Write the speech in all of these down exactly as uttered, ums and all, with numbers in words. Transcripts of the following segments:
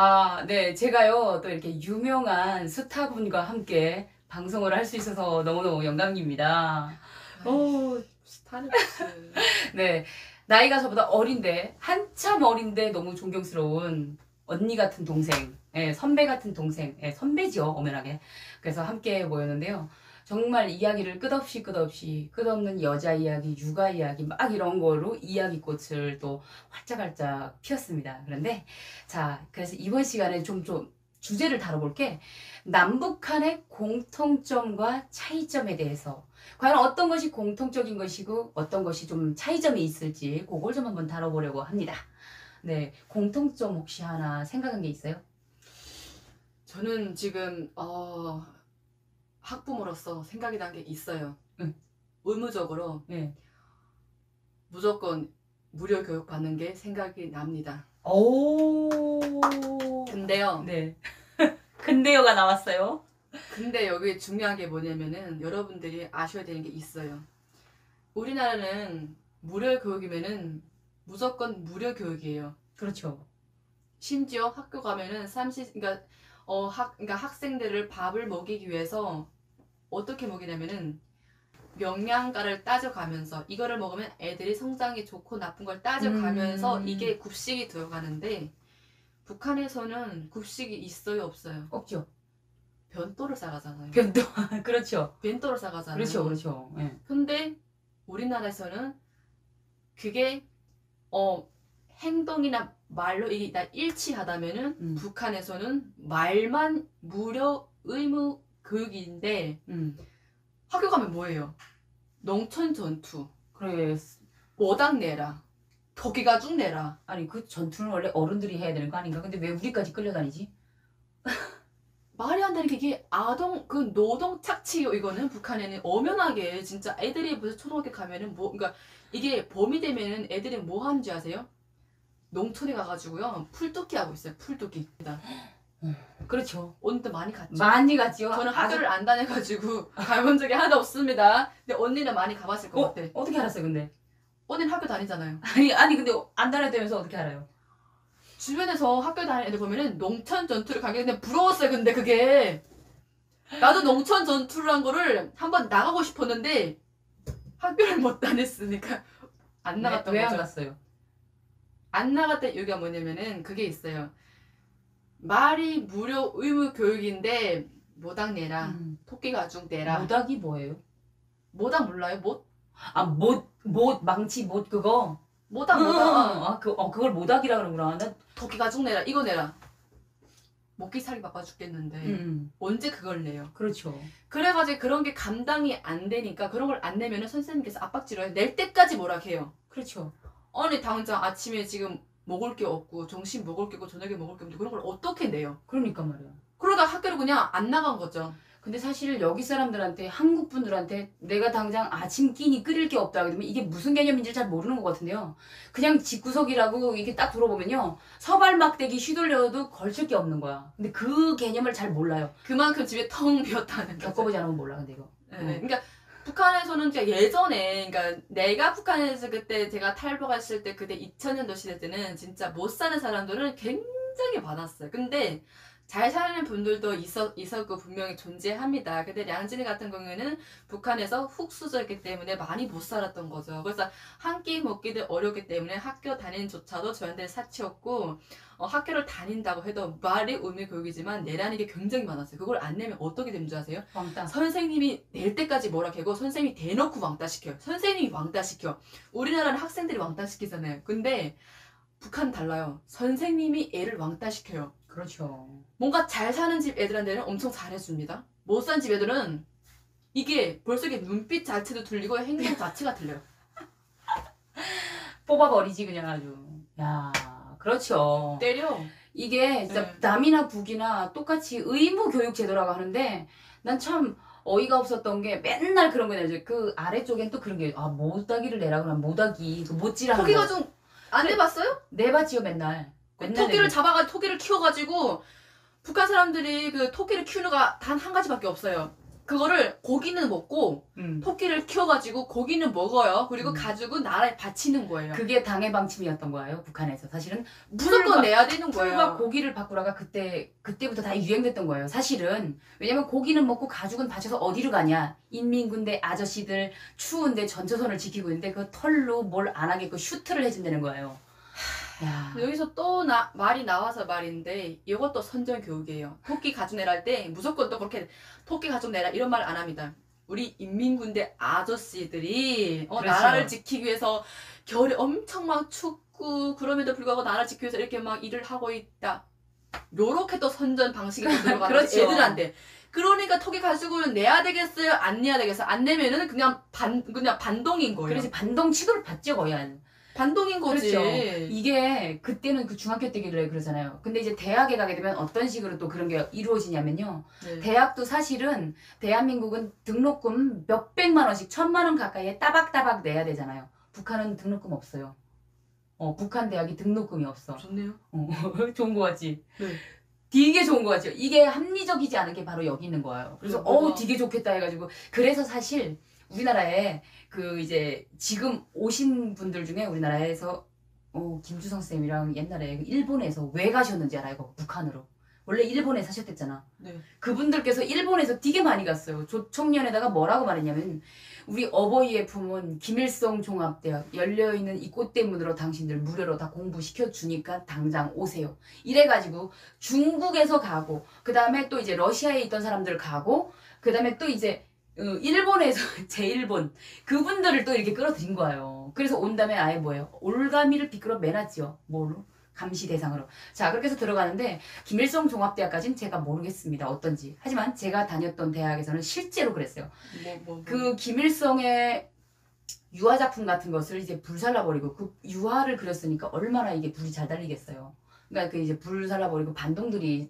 아, 네, 제가요 또 이렇게 유명한 스타분과 함께 방송을 할 수 있어서 너무너무 영광입니다. 오, 스타니스. 네, 나이가 저보다 어린데, 한참 어린데 너무 존경스러운 언니 같은 동생, 예, 선배 같은 동생, 예, 선배지요, 엄연하게. 그래서 함께 모였는데요. 정말 이야기를 끝없이 끝없이 끝없는 여자 이야기, 육아 이야기 막 이런 거로 이야기꽃을 또 활짝활짝 피웠습니다. 그런데 자, 그래서 이번 시간에 좀 좀 주제를 다뤄볼 게 남북한의 공통점과 차이점에 대해서 과연 어떤 것이 공통적인 것이고 어떤 것이 좀 차이점이 있을지 그걸 좀 한번 다뤄보려고 합니다. 네, 공통점 혹시 하나 생각한 게 있어요? 저는 지금 어... 학부모로서 생각이 난 게 있어요. 응. 의무적으로 네. 무조건 무료 교육 받는 게 생각이 납니다. 오. 근데요. 네. 근데요가 나왔어요. 근데 여기 중요한 게 뭐냐면은 여러분들이 아셔야 되는 게 있어요. 우리나라는 무료 교육이면은 무조건 무료 교육이에요. 그렇죠. 심지어 학교 가면은 삼십 그러니까 어, 학, 그러니까 학생들을 밥을 먹이기 위해서 어떻게 먹이냐면은 영양가를 따져가면서 이거를 먹으면 애들이 성장이 좋고 나쁜 걸 따져가면서 음. 이게 급식이 들어가는데 북한에서는 급식이 있어요 없어요? 없죠. 변또를 싸가잖아요. 변또 그렇죠. 변또를 싸가잖아요. 그렇죠, 그렇죠. 예. 근데 우리나라에서는 그게 어 행동이나 말로 이게 다 일치하다면은 음. 북한에서는 말만 무료 의무 교육인데 음. 학교 가면 뭐예요? 농촌 전투. 그래. 오당 내라. 거기가 쭉 내라. 아니 그 전투는 원래 어른들이 해야 되는 거 아닌가? 근데 왜 우리까지 끌려다니지? 말이 안 되는 게 이게 아동 그 노동 착취요. 이거는 북한에는 엄연하게 진짜 애들이 무슨 초등학교 가면은 뭐 그러니까 이게 봄이 되면은 애들이 뭐 하는지 아세요? 농촌에 가가지고요 풀뜯기 하고 있어요. 풀뜯기. 그렇죠. 언니도 많이 갔죠. 많이 갔지요. 저는 학교를 아직... 안 다녀가지고 가본 적이 하나도 없습니다. 근데 언니는 많이 가봤을 것 어? 같아. 어떻게 알았어요, 근데? 언니는 학교 다니잖아요. 아니 아니 근데 안 다녀다면서 어떻게 알아요? 주변에서 학교 다니는 애들 보면은 농촌 전투를 가게 근데 부러웠어요. 근데 그게 나도 농촌 전투를 한 거를 한번 나가고 싶었는데 학교를 못 다녔으니까 안 나갔던 네, 거죠. 왜 안 갔어요? 안 나갔던 이유가 뭐냐면은 그게 있어요. 말이 무료 의무 교육인데 모닥 내라. 음. 토끼가 중 내라. 모닥이 뭐예요? 모닥 몰라요? 못? 아, 못, 못, 망치, 못 그거? 모닥, 모닥. 음. 아, 그, 어, 그걸 모닥이라 그러는구나. 난... 토끼가 중 내라. 이거 내라. 먹기 살이 바빠 죽겠는데 음. 언제 그걸 내요? 그렇죠. 그래가지고 그런 게 감당이 안 되니까 그런 걸 안 내면은 선생님께서 압박질을 해요. 낼 때까지 뭐라 해요. 그렇죠. 아니 당장 아침에 지금 먹을 게 없고 점심 먹을 게 없고 저녁에 먹을 게 없는데 그런 걸 어떻게 내요? 그러니까 말이야. 그러다 학교를 그냥 안 나간 거죠. 근데 사실 여기 사람들한테 한국 분들한테 내가 당장 아침 끼니 끓일 게 없다 그러면 이게 무슨 개념인지 잘 모르는 것 같은데요. 그냥 집구석이라고 이렇게 딱 들어보면요. 서발막대기 휘둘려도 걸칠 게 없는 거야. 근데 그 개념을 잘 몰라요. 그만큼 집에 텅 비었다는 거죠. 겪어보지 않으면 몰라 근데 이거. 네, 어. 그러니까 북한에서는 제가 예전에 그러니까 내가 북한에서 그때 제가 탈북했을 때 그때 이천 년도 시대 때는 진짜 못 사는 사람들은 굉장히 많았어요. 근데 잘 사는 분들도 있었, 있었고 분명히 존재합니다. 근데 량진이 같은 경우에는 북한에서 흙수저였기 때문에 많이 못 살았던 거죠. 그래서 한 끼 먹기도 어렵기 때문에 학교 다니는조차도 저한테 사치였고 어, 학교를 다닌다고 해도 말이 의미 교육이지만 내라는 게 굉장히 많았어요. 그걸 안 내면 어떻게 되는 줄 아세요? 왕따. 선생님이 낼 때까지 뭐라 해고 선생님이 대놓고 왕따시켜요. 선생님이 왕따시켜. 우리나라는 학생들이 왕따시키잖아요. 근데 북한은 달라요. 선생님이 애를 왕따시켜요. 그렇죠. 뭔가 잘 사는 집 애들한테는 엄청 잘해줍니다. 못 사는 집 애들은 이게 벌써 이게 눈빛 자체도 들리고 행동 자체가 들려요. 뽑아버리지 그냥 아주. 야, 그렇죠. 때려. 이게 진짜 네. 남이나 북이나 똑같이 의무 교육 제도라고 하는데 난 참 어이가 없었던 게 맨날 그런 거 내죠. 그 아래쪽엔 또 그런 게 아 모닥이를 내라 그러면 모닥이 못질하는 거기가 좀 안 해봤어요? 내봤지요 맨날. 토끼를 잡아가 토끼를 키워가지고 북한 사람들이 그 토끼를 키우는 거 단 한 가지밖에 없어요. 그거를 고기는 먹고 음. 토끼를 키워가지고 고기는 먹어요. 그리고 음. 가죽은 나라에 바치는 거예요. 그게 당의 방침이었던 거예요. 북한에서 사실은 무조건 내야 되는 거예요. 풀과 고기를 바꾸라가 그때 그때부터 다 유행됐던 거예요. 사실은 왜냐면 고기는 먹고 가죽은 바쳐서 어디로 가냐? 인민군대 아저씨들 추운데 전초선을 지키고 있는데 그 털로 뭘 안 하겠고 슈트를 해준다는 거예요. 야. 여기서 또 나, 말이 나와서 말인데 이것도 선전교육이에요. 토끼 가죽 내라 할 때 무조건 또 그렇게 토끼 가죽 내라 이런 말을 안 합니다. 우리 인민군대 아저씨들이 어, 나라를 지키기 위해서 겨울에 엄청 막 춥고 그럼에도 불구하고 나라를 지키기 위해서 이렇게 막 일을 하고 있다. 요렇게 또 선전 방식이 들어가는 애들한테. 그러니까 토끼 가죽을 내야 되겠어요? 안 내야 되겠어요? 안 내면은 그냥 반, 그냥 반동인 거예요. 그래서 반동 치도를 받죠 거의. 반동인 거지. 그렇죠. 이게 그때는 그 중학교 때길래 그러잖아요. 근데 이제 대학에 가게 되면 어떤 식으로 또 그런 게 이루어지냐면요. 네. 대학도 사실은 대한민국은 등록금 몇백만 원씩 천만 원 가까이에 따박따박 내야 되잖아요. 북한은 등록금 없어요. 어, 북한 대학이 등록금이 없어. 좋네요. 어, 좋은 거 같지? 네. 되게 좋은 거 같죠? 이게 합리적이지 않은 게 바로 여기 있는 거예요. 그래서 뭐가... 어우 되게 좋겠다 해가지고 그래서 사실 우리나라에 그 이제 지금 오신 분들 중에 우리나라에서 어, 김주성 쌤이랑 옛날에 일본에서 왜 가셨는지 알아요? 북한으로. 원래 일본에 사셨댔잖아. 네. 그분들께서 일본에서 되게 많이 갔어요. 조청년에다가 뭐라고 말했냐면 우리 어버이의 품은 김일성 종합대학 열려있는 이 꽃대문으로 당신들 무료로 다 공부시켜주니까 당장 오세요. 이래가지고 중국에서 가고 그 다음에 또 이제 러시아에 있던 사람들 가고 그 다음에 또 이제 일본에서 제일본 그분들을 또 이렇게 끌어들인 거예요. 그래서 온 다음에 아예 뭐예요? 올가미를 비끄러 매놨지요. 뭘로? 감시 대상으로. 자 그렇게 해서 들어가는데 김일성 종합대학까지는 제가 모르겠습니다. 어떤지. 하지만 제가 다녔던 대학에서는 실제로 그랬어요. 뭐, 뭐, 뭐. 그 김일성의 유화작품 같은 것을 이제 불살라버리고 그 유화를 그렸으니까 얼마나 이게 불이 잘 달리겠어요. 그러니까 그 이제 불살라버리고 반동들이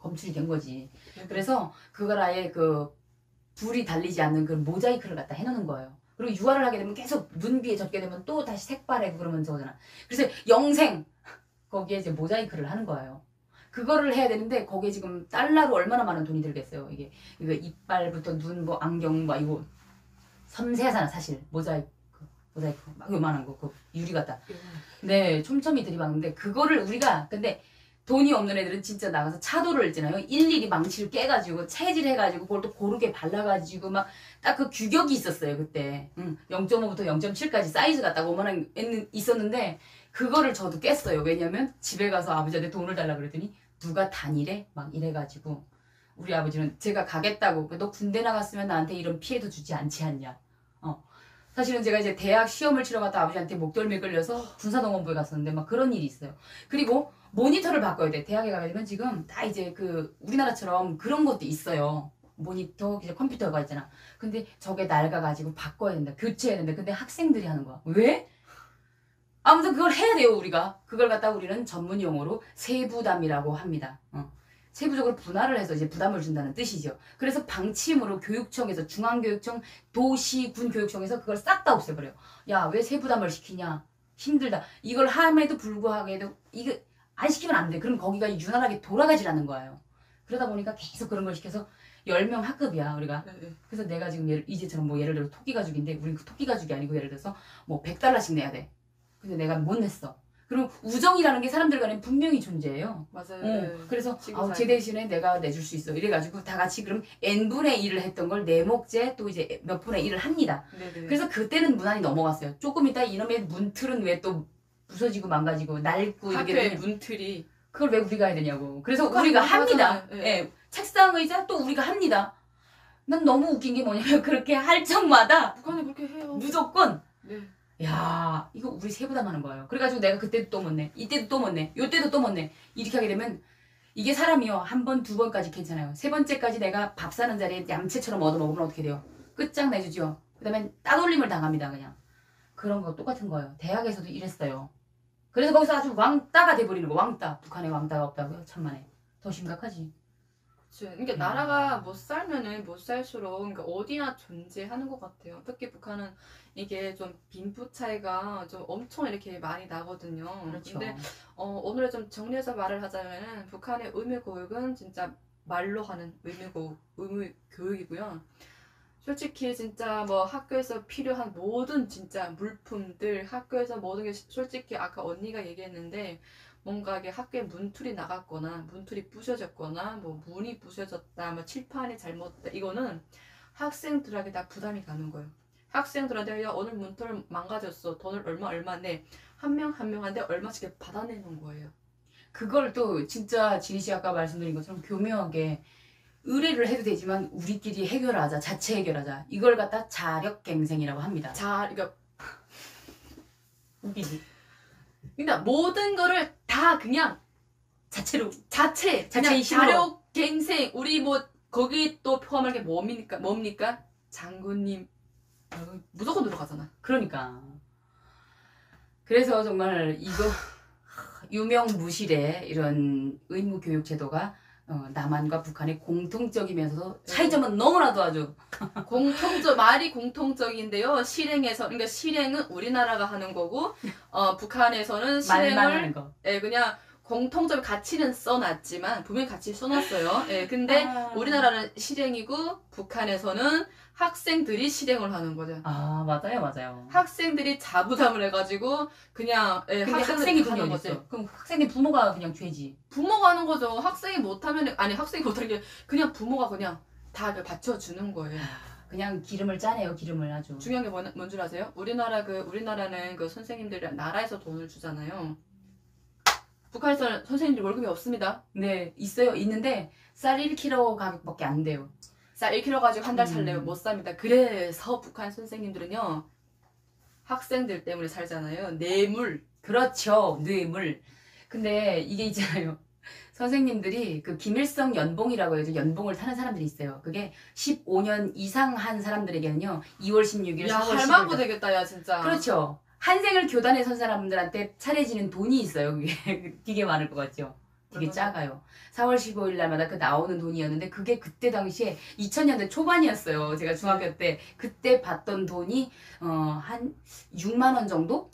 검출이 된 거지. 그래서 그걸 아예 그 불이 달리지 않는 그런 모자이크를 갖다 해놓는 거예요. 그리고 유화를 하게 되면 계속 눈비에 젖게 되면 또 다시 색바래고 그러면 저거잖아. 그래서 영생! 거기에 이제 모자이크를 하는 거예요. 그거를 해야 되는데 거기에 지금 달러로 얼마나 많은 돈이 들겠어요. 이게, 이거 이빨부터 눈, 뭐 안경, 막 이거 섬세하잖아 사실. 모자이크, 모자이크 막 요만한 거, 그 유리 같다. 네, 촘촘히 들이박는데 그거를 우리가 근데 돈이 없는 애들은 진짜 나가서 차도를 있잖아요. 일일이 망치를 깨가지고 체질해가지고 그걸 또 고르게 발라가지고 막 딱 그 규격이 있었어요 그때. 응. 영점오부터 영점칠까지 사이즈가 딱 오만한 있었는데 그거를 저도 깼어요. 왜냐면 집에 가서 아버지한테 돈을 달라 그랬더니 누가 단일해? 막 이래가지고 우리 아버지는 제가 가겠다고 너 군대 나갔으면 나한테 이런 피해도 주지 않지 않냐. 어. 사실은 제가 이제 대학 시험을 치러 갔다 아버지한테 목덜미 끌려서 군사동원부에 갔었는데 막 그런 일이 있어요. 그리고 모니터를 바꿔야 돼. 대학에 가게 되면 지금 다 이제 그 우리나라처럼 그런 것도 있어요. 모니터, 이제 컴퓨터가 있잖아. 근데 저게 낡아가지고 바꿔야 된다. 교체해야 된다. 근데 학생들이 하는 거야. 왜? 아무튼 그걸 해야 돼요, 우리가. 그걸 갖다 우리는 전문 용어로 세부담이라고 합니다. 어. 세부적으로 분할을 해서 이제 부담을 준다는 뜻이죠. 그래서 방침으로 교육청에서, 중앙교육청, 도시, 군교육청에서 그걸 싹 다 없애버려요. 야, 왜 세부담을 시키냐? 힘들다. 이걸 함에도 불구하고, 이게, 안 시키면 안 돼. 그럼 거기가 유난하게 돌아가지라는 거예요. 그러다 보니까 계속 그런 걸 시켜서 열 명 학급이야, 우리가. 네네. 그래서 내가 지금 예를, 이제처럼 뭐 예를 들어 토끼 가죽인데, 우린 그 토끼 가죽이 아니고 예를 들어서 뭐 백 달러씩 내야 돼. 근데 내가 못 냈어. 그럼 우정이라는 게 사람들 간에 분명히 존재해요. 맞아요. 응. 그래서 아, 제 대신에 내가 내줄 수 있어. 이래가지고 다 같이 그럼 엔 분의 일을 했던 걸 내목제 또 이제 몇 분의 일을 합니다. 네네. 그래서 그때는 무난히 넘어갔어요. 조금 이따 이놈의 문틀은 왜 또 부서지고 망가지고 낡고 학교의 문틀이 그걸 왜 우리가 해야 되냐고. 그래서 우리가 합니다. 예. 네. 책상 의자 또 우리가 합니다. 난 너무 웃긴 게 뭐냐면 그렇게 할 적마다 북한에 그렇게 해요. 무조건. 네. 야 이거 우리 세부담 하는 거예요. 그래가지고 내가 그때도 또 못 내, 이때도 또 못 내, 요때도 또 못 내. 이렇게 하게 되면 이게 사람이요. 한 번, 두 번까지 괜찮아요. 세 번째까지 내가 밥 사는 자리에 얌체처럼 얻어먹으면 어떻게 돼요? 끝장내주죠. 그 다음에 따돌림을 당합니다. 그냥. 그런 거 똑같은 거예요. 대학에서도 이랬어요. 그래서 거기서 아주 왕따가 돼버리는 거. 왕따. 북한에 왕따가 없다고요? 천만에. 더 심각하지. 그치. 그러니까 음. 나라가 못 살면은 못 살수록 그러니까 어디나 존재하는 것 같아요. 특히 북한은 이게 좀 빈부 차이가 좀 엄청 이렇게 많이 나거든요. 그렇죠. 근데 어, 오늘 좀 정리해서 말을 하자면은 북한의 의무교육은 진짜 말로 하는 의무, 의무 교육이고요. 솔직히 진짜 뭐 학교에서 필요한 모든 진짜 물품들, 학교에서 모든 게 솔직히 아까 언니가 얘기했는데 뭔가 이게 학교에 문틀이 나갔거나 문틀이 부셔졌거나 뭐 문이 부셔졌다, 뭐 칠판이 잘못됐다, 이거는 학생들에게 다 부담이 가는 거예요. 학생들한테 야 오늘 문틀 망가졌어, 돈을 얼마 얼마 내, 한 명 한 명한테 얼마씩 받아내는 거예요. 그걸 또 진짜 지리 씨 아까 말씀드린 것처럼 교묘하게 의뢰를 해도 되지만 우리끼리 해결하자, 자체 해결하자, 이걸 갖다 자력갱생이라고 합니다. 자, 그러니까 우기지. 그러니까 모든 거를 다 그냥 자체로 자체, 자체 자력갱생. 우리 뭐 거기 또 포함할 게 뭡니까? 뭡니까? 장군님 무조건 들어가잖아. 그러니까. 그래서 정말 이거 유명 무실의 이런 의무 교육 제도가 어, 남한과 북한의 공통적이면서 차이점은 너무나도 아주 공통적, 말이 공통적인데요. 실행에서, 그러니까 실행은 우리나라가 하는 거고, 어, 북한에서는 실행을 예, 그냥 공통적 가치는 써놨지만 분명히 같이 써놨어요. 예, 근데 아... 우리나라는 실행이고 북한에서는 학생들이 실행을 하는 거죠. 아 맞아요, 맞아요. 학생들이 자부담을 해가지고 그냥 예, 학생이 하는 거죠. 그럼 학생의 부모가 그냥 죄지. 부모가 하는 거죠. 학생이 못하면 아니 학생이 못하는 게 그냥 부모가 그냥 다 받쳐주는 거예요. 그냥 기름을 짜네요, 기름을 아주. 중요한 게 뭔, 뭔 줄 아세요? 우리나라 그 우리나라는 그 선생님들이 나라에서 돈을 주잖아요. 북한에서는 선생님들 월급이 없습니다. 네, 있어요. 있는데 쌀 일 킬로그램 가격밖에 안 돼요. 쌀 일 킬로그램 가지고 한 달 살래요. 음. 못 삽니다. 그래서 북한 선생님들은요, 학생들 때문에 살잖아요. 뇌물. 그렇죠, 뇌물. 근데 이게 있잖아요. 선생님들이 그 김일성 연봉이라고 해서 연봉을 타는 사람들이 있어요. 그게 십오 년 이상 한 사람들에게는요, 이월 십육일, 야, 할망구 되겠다, 야, 진짜. 그렇죠. 한 생을 교단에 선 사람들한테 차려지는 돈이 있어요. 그게 되게 많을 것 같죠? 되게 맞아. 작아요. 사월 십오일 날마다 그 나오는 돈이었는데 그게 그때 당시에 이천 년대 초반이었어요. 제가 중학교 때 그때 받던 돈이 어, 한 육만 원 정도?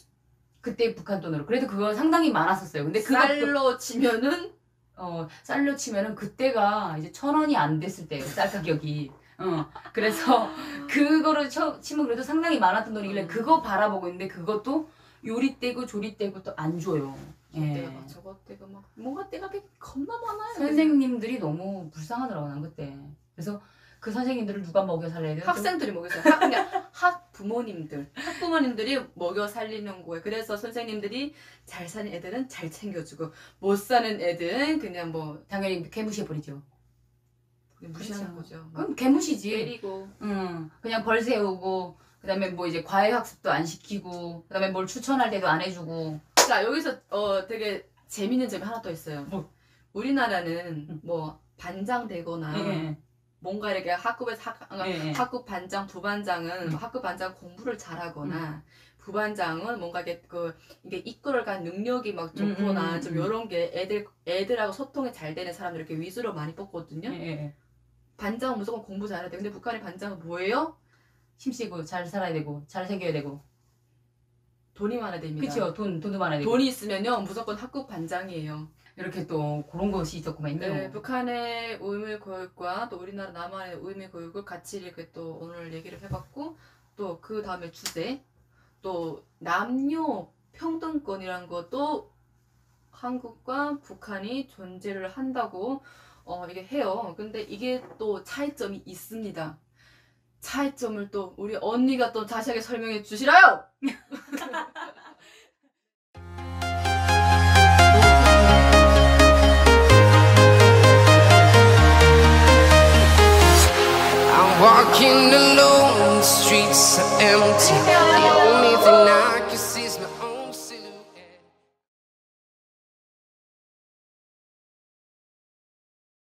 그때 북한 돈으로. 그래도 그거 상당히 많았었어요. 근데 그것도 쌀로 치면은 어, 쌀로 치면은 그때가 이제 천 원이 안 됐을 때예요. 쌀 가격이. 어, 그래서 그거를 쳐, 치면 그래도 상당히 많았던 돈이길래 음. 그거 바라보고 있는데 그것도 요리 떼고 조리 떼고 또 안 줘요. 예. 막 저거 떼고 막 뭔가 떼가 되게 겁나 많아요. 선생님들이 그래서. 너무 불쌍하더라고 난 그때. 그래서 그 선생님들을 누가 먹여 살려야 돼요? 학생들이 먹여 살려야 돼요. 그러니까 학 부모님들, 학 부모님들이 먹여 살리는 거예요. 그래서 선생님들이 잘 사는 애들은 잘 챙겨주고 못 사는 애들은 그냥 뭐 당연히 개무시해버리죠. 무시하는 거죠. 그럼 개무시지. 때리고. 응. 그냥 벌 세우고, 그 다음에 뭐 이제 과외 학습도 안 시키고, 그 다음에 뭘 추천할 때도 안 해주고. 자, 여기서 어 되게 재밌는 점이 하나 더 있어요. 뭐? 우리나라는 응. 뭐 반장되거나 예. 뭔가 이렇게 학급에서 학, 예. 학급 반장, 부반장은 응. 학급 반장 공부를 잘하거나 응. 부반장은 뭔가 이게 그 이게 이끌어간 능력이 막 좋거나 음, 음, 좀 이런 게 애들 애들하고 소통이 잘 되는 사람들 이렇게 위주로 많이 뽑거든요. 예. 반장은 무조건 공부 잘해야 돼. 근데 북한의 반장은 뭐예요? 힘쓰고 잘 살아야 되고 잘 생겨야 되고 돈이 많아야 됩니다. 그렇죠. 돈, 돈도 많아야 되고 돈이 있으면요 무조건 학급 반장이에요. 이렇게 또 그런 것이 있었구만 있네요. 네, 북한의 의무 교육과 또 우리나라 남한의 의무 교육을 같이 이렇게 또 오늘 얘기를 해봤고 또 그 다음에 주제 또 남녀 평등권이란 것도 한국과 북한이 존재를 한다고 어, 이게 해요. 근데 이게 또 차이점이 있습니다. 차이점을 또 우리 언니가 또 자세하게 설명해 주시라요! I'm walking alone, the streets are empty.